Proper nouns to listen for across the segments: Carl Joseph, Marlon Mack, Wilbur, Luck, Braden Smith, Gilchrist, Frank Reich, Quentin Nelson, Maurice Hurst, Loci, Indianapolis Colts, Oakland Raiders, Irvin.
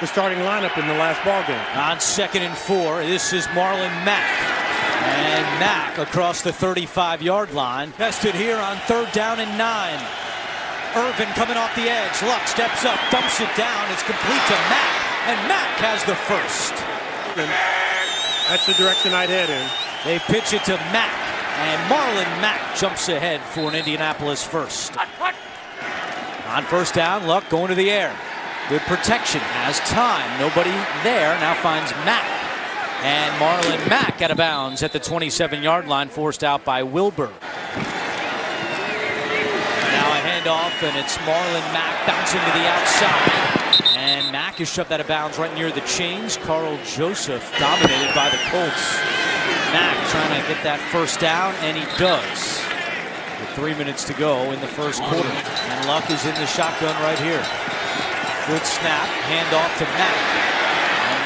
the starting lineup in the last ball game. On 2nd and 4, this is Marlon Mack. And Mack across the 35-yard line. Tested here on 3rd down and 9. Irvin coming off the edge. Luck steps up, dumps it down. It's complete to Mack. And Mack has the first. And that's the direction I'd head in. They pitch it to Mack. And Marlon Mack jumps ahead for an Indianapolis first. On 1st down, Luck going to the air. Good protection. Has time. Nobody there. Now finds Mack. And Marlon Mack out of bounds at the 27-yard line, forced out by Wilbur. Now a handoff, and it's Marlon Mack bouncing to the outside. And Mack is shoved out of bounds right near the chains. Carl Joseph dominated by the Colts. Mack trying to get that 1st down, and he does. With 3 minutes to go in the 1st quarter. And Luck is in the shotgun right here. Good snap, handoff to Mack.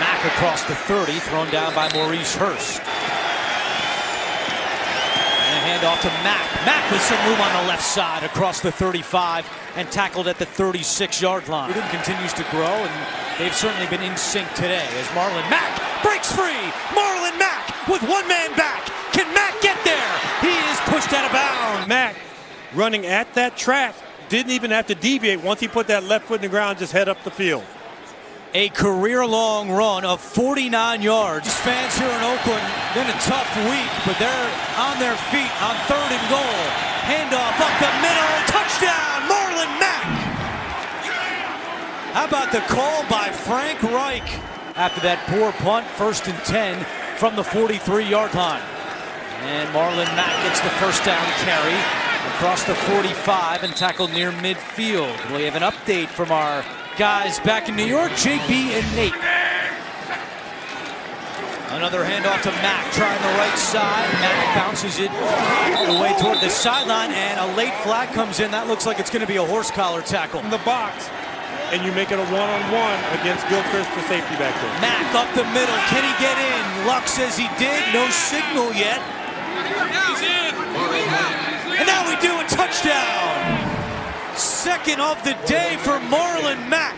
Mack across the 30, thrown down by Maurice Hurst. And a handoff to Mack. Mack with some room on the left side across the 35 and tackled at the 36-yard line. Irvin continues to grow, and they've certainly been in sync today as Marlon Mack breaks free. Marlon Mack with one man back. Can Mack get there? He is pushed out of bounds. Mack running at that track, didn't even have to deviate. Once he put that left foot in the ground, just head up the field. A career-long run of 49 yards. These fans here in Oakland, been a tough week, but they're on their feet on 3rd and goal. Handoff up the middle, touchdown, Marlon Mack! How about the call by Frank Reich? After that poor punt, 1st and 10 from the 43-yard line. And Marlon Mack gets the 1st down carry across the 45 and tackled near midfield. We have an update from our guys back in New York, JB and Nate. Another handoff to Mack, trying the right side. Mack bounces it all the way toward the sideline, and a late flag comes in. That looks like it's going to be a horse collar tackle. In the box, and you make it a one-on-one against Gilchrist, the safety back there. Mack up the middle. Can he get in? Luck says he did. No signal yet. He's in. And now we do a touchdown. 2nd of the day for Marlon Mack.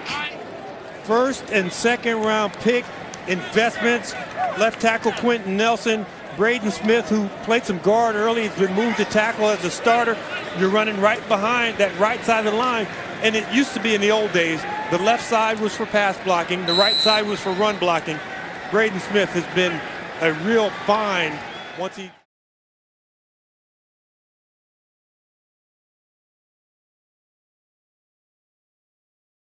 1st and 2nd round pick investments. Left tackle Quentin Nelson. Braden Smith, who played some guard early, has been moved to tackle as a starter. You're running right behind that right side of the line. And it used to be in the old days, the left side was for pass blocking, the right side was for run blocking. Braden Smith has been a real find once he...